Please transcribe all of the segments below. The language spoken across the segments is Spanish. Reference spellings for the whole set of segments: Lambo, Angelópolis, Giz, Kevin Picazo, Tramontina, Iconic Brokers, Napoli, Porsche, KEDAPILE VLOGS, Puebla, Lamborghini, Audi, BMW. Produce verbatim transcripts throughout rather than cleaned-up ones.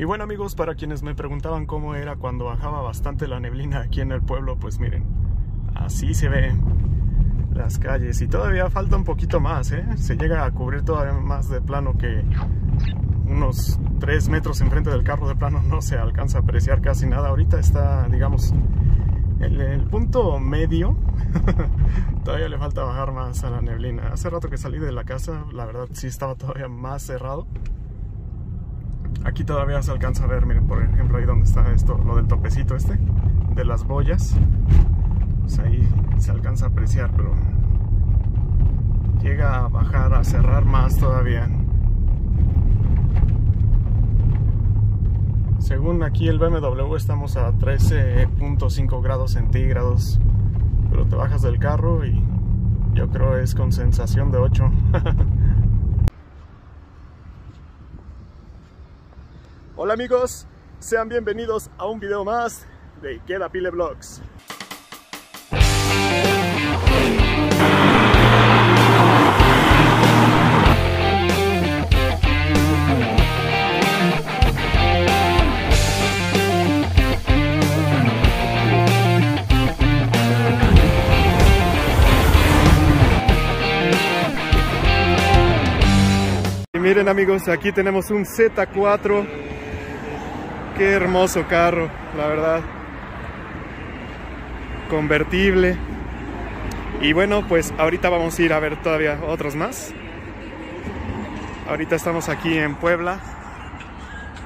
Y bueno amigos, para quienes me preguntaban cómo era cuando bajaba bastante la neblina aquí en el pueblo, pues miren, así se ven las calles. Y todavía falta un poquito más, ¿eh? Se llega a cubrir todavía más de plano, que unos tres metros enfrente del carro de plano no se alcanza a apreciar casi nada. Ahorita está, digamos, en el punto medio. Todavía le falta bajar más a la neblina. Hace rato que salí de la casa, la verdad sí estaba todavía más cerrado. Aquí todavía se alcanza a ver, miren, por ejemplo, ahí donde está esto, lo del topecito este, de las boyas. Pues ahí se alcanza a apreciar, pero llega a bajar, a cerrar más todavía. Según aquí el B M W estamos a trece punto cinco grados centígrados, pero te bajas del carro y yo creo es con sensación de ocho. Hola amigos, sean bienvenidos a un video más de KEDAPILE VLOGS. Y miren amigos, aquí tenemos un Z cuatro. Qué hermoso carro, la verdad, convertible. Y bueno, pues ahorita vamos a ir a ver todavía otros más. Ahorita estamos aquí en Puebla.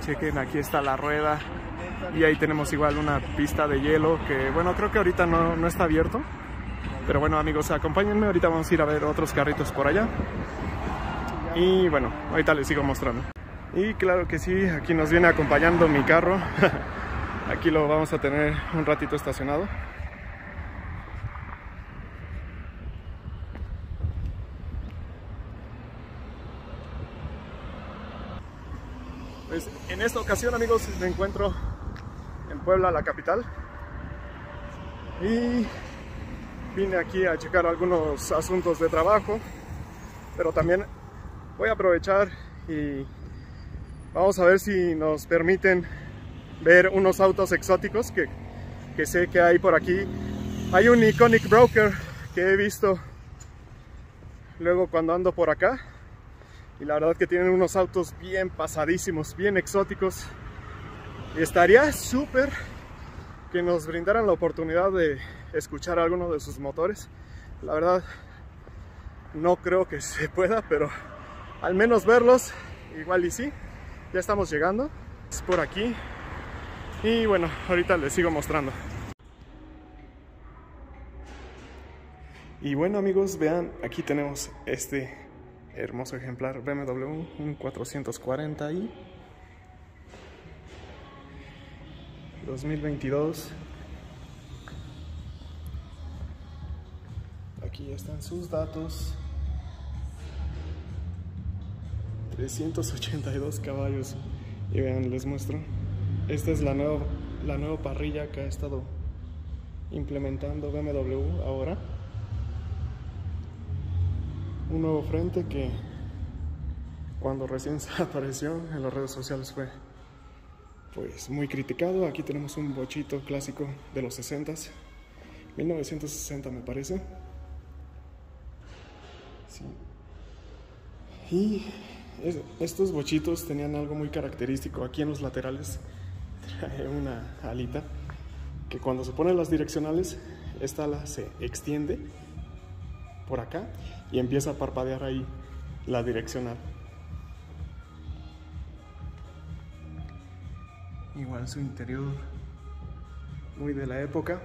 Chequen, aquí está la rueda. Y ahí tenemos igual una pista de hielo que, bueno, creo que ahorita no, no está abierto. Pero bueno amigos, acompáñenme, ahorita vamos a ir a ver otros carritos por allá. Y bueno, ahorita les sigo mostrando. Y claro que sí, aquí nos viene acompañando mi carro. Aquí lo vamos a tener un ratito estacionado. Pues en esta ocasión amigos me encuentro en Puebla, la capital. Y vine aquí a checar algunos asuntos de trabajo. Pero también voy a aprovechar y vamos a ver si nos permiten ver unos autos exóticos que, que sé que hay por aquí. Hay un Iconic Broker que he visto luego cuando ando por acá. Y la verdad que tienen unos autos bien pasadísimos, bien exóticos. Y estaría súper que nos brindaran la oportunidad de escuchar alguno de sus motores. La verdad no creo que se pueda, pero al menos verlos, igual y sí. Ya estamos llegando, es por aquí, y bueno, ahorita les sigo mostrando. Y bueno amigos, vean, aquí tenemos este hermoso ejemplar B M W, un cuatrocientos cuarenta i dos mil veintidós. Aquí ya están sus datos. trescientos ochenta y dos caballos. Y vean, les muestro. Esta es la nueva, la nueva parrilla que ha estado implementando B M W ahora. Un nuevo frente que cuando recién apareció en las redes sociales fue pues muy criticado. Aquí tenemos un bochito clásico de los sesentas, mil novecientos sesenta me parece, sí. Y estos bochitos tenían algo muy característico. Aquí en los laterales trae una alita que cuando se ponen las direccionales, esta ala se extiende por acá y empieza a parpadear ahí la direccional. Igual su interior, muy de la época.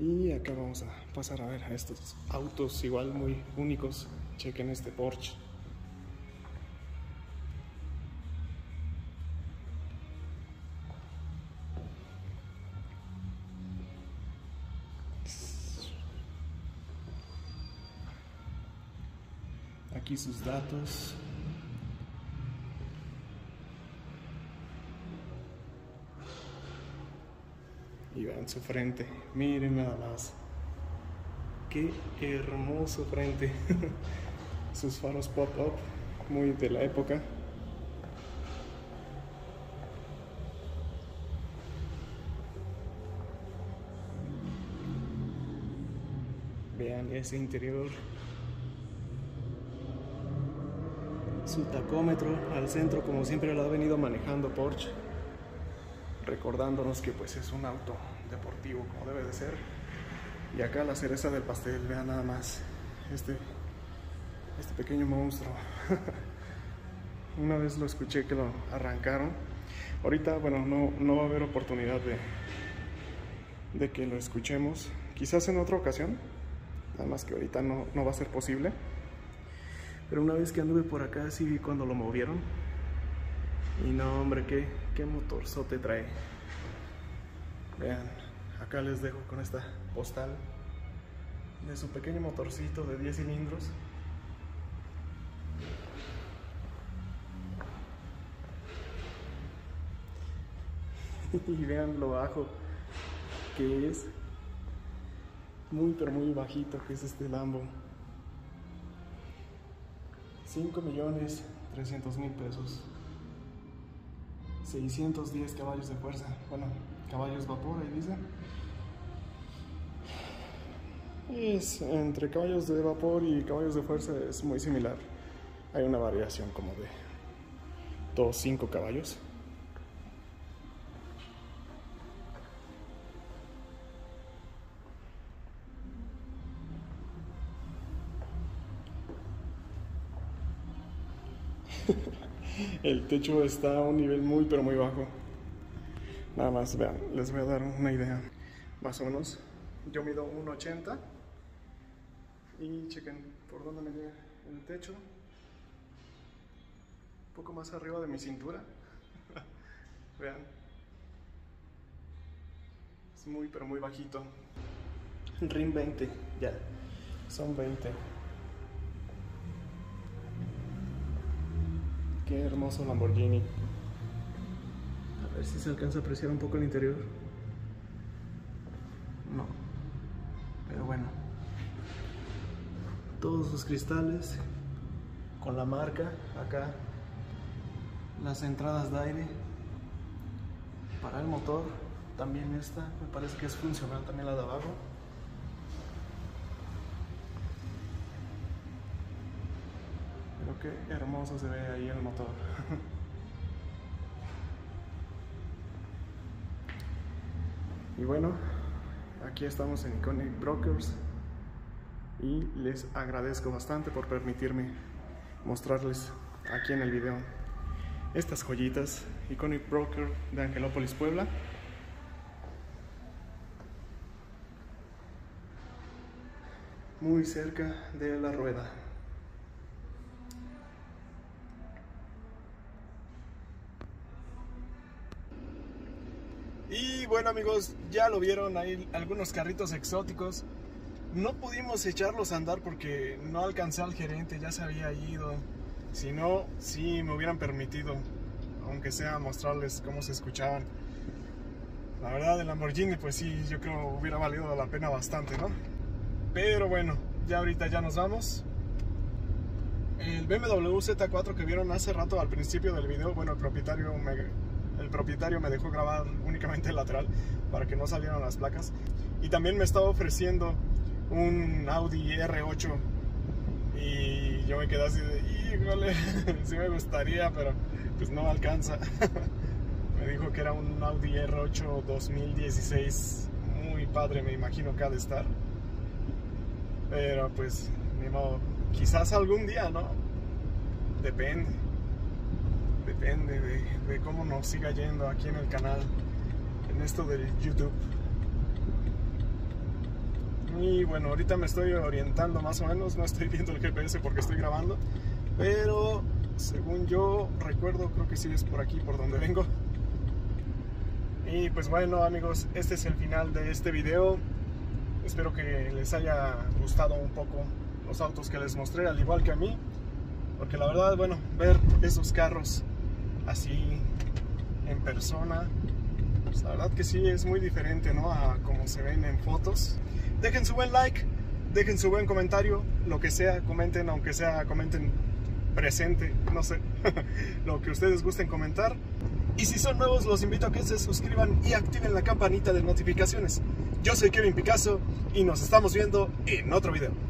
Y acá vamos a pasar a ver a estos autos igual muy únicos. Chequen este Porsche. Aquí sus datos. Y vean su frente, miren nada más, qué hermoso frente. sus faros pop-up, muy de la época. Vean ese interior. Su tacómetro al centro, como siempre lo ha venido manejando Porsche, recordándonos que pues es un auto deportivo como debe de ser. Y acá la cereza del pastel, vean nada más este, este pequeño monstruo. Una vez lo escuché que lo arrancaron. Ahorita, bueno, no, no va a haber oportunidad de, de que lo escuchemos. Quizás en otra ocasión, nada más que ahorita no, no va a ser posible. Pero una vez que anduve por acá, sí vi cuando lo movieron. Y no, hombre, qué, qué motorzote trae. Vean, acá les dejo con esta postal de su pequeño motorcito de diez cilindros. Y vean lo bajo que es. Muy, pero muy bajito que es este Lambo. cinco millones trescientos mil pesos, seiscientos diez caballos de fuerza, bueno, caballos vapor ahí dice. Es, entre caballos de vapor y caballos de fuerza es muy similar, hay una variación como de dos a cinco caballos. El techo está a un nivel muy pero muy bajo. Nada más, vean, les voy a dar una idea. Más o menos, yo mido uno ochenta. Y chequen por dónde me llega el techo. Un poco más arriba de mi cintura. Vean. Es muy pero muy bajito. R I M veinte, ya. Son veinte. Qué hermoso Lamborghini. A ver si se alcanza a apreciar un poco el interior. No. Pero bueno. Todos los cristales con la marca. Acá las entradas de aire para el motor. También esta me parece que es funcional, también la de abajo. Qué hermoso se ve ahí el motor. Y bueno, aquí estamos en Iconic Brokers y les agradezco bastante por permitirme mostrarles aquí en el video estas joyitas. Iconic Broker de Angelópolis, Puebla. Muy cerca de la rueda. Y bueno, amigos, ya lo vieron, hay algunos carritos exóticos. No pudimos echarlos a andar porque no alcancé al gerente, ya se había ido. Si no, sí me hubieran permitido, aunque sea mostrarles cómo se escuchaban. La verdad, el Lamborghini, pues sí, yo creo hubiera valido la pena bastante, ¿no? Pero bueno, ya ahorita ya nos vamos. El B M W Z cuatro que vieron hace rato al principio del video, bueno, el propietario me... El propietario me dejó grabar únicamente el lateral para que no salieran las placas. Y también me estaba ofreciendo un Audi R ocho. Y yo me quedé así de, híjole, sí me gustaría, pero pues no alcanza. Me dijo que era un Audi R ocho dos mil dieciséis. Muy padre, me imagino que ha de estar. Pero pues, ni modo. Quizás algún día, ¿no? Depende. Depende de, de cómo nos siga yendo aquí en el canal, en esto del YouTube. Y bueno, ahorita me estoy orientando más o menos, no estoy viendo el G P S porque estoy grabando, pero según yo recuerdo, creo que sí es por aquí por donde vengo. Y pues bueno, amigos, este es el final de este video. Espero que les haya gustado un poco los autos que les mostré, al igual que a mí, porque la verdad, bueno, ver esos carros así en persona, pues la verdad que sí es muy diferente, ¿no? A como se ven en fotos. Dejen su buen like, dejen su buen comentario, lo que sea, comenten, aunque sea, comenten presente, no sé, lo que ustedes gusten comentar. Y si son nuevos, los invito a que se suscriban y activen la campanita de notificaciones. Yo soy Kevin Picazo y nos estamos viendo en otro video.